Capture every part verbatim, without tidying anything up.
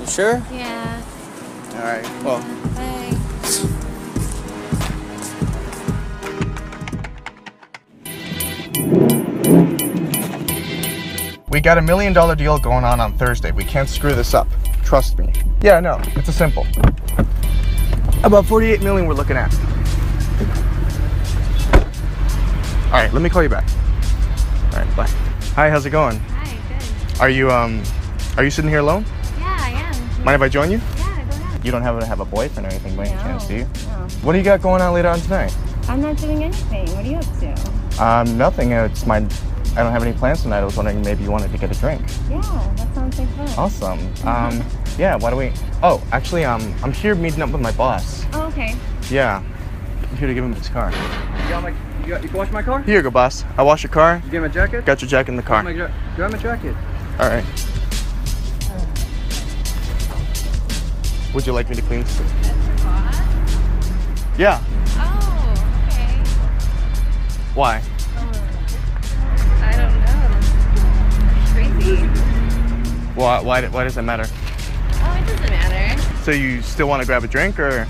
You sure? Yeah. All right. Well. Bye. We got a million dollar deal going on on Thursday. We can't screw this up. Trust me. Yeah, I know. It's a simple. About forty-eight million we're looking at. All right, let me call you back. All right, bye. Hi, how's it going? Hi, good. Are you um, are you sitting here alone? Yeah, I am. Mind if I join you? Yeah, go ahead. You don't happen to have a boyfriend or anything by any chance, do you? No. What do you got going on later on tonight? I'm not doing anything. What are you up to? Um, nothing. It's my. I don't have any plans tonight. I was wondering maybe you wanted to get a drink. Yeah, that sounds like fun. Awesome. Mm-hmm. Um, yeah. Why don't we? Oh, actually, um, I'm here meeting up with my boss. Oh, okay. Yeah, I'm here to give him his car. Yeah, like. You, got, you can wash my car? Here you go, boss. I wash your car. You get my jacket? Got your jacket in the car. Do you have my jacket? All right. Oh. Would you like me to clean this? That's your boss? Yeah. Oh, okay. Why? Oh, I don't know. It's crazy. Why, why, why does it matter? Oh, it doesn't matter. So you still want to grab a drink, or...?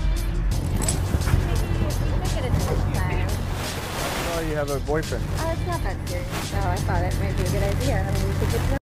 You have a boyfriend. Oh, it's not that serious. So I thought it might be a good idea. I mean, we could get to know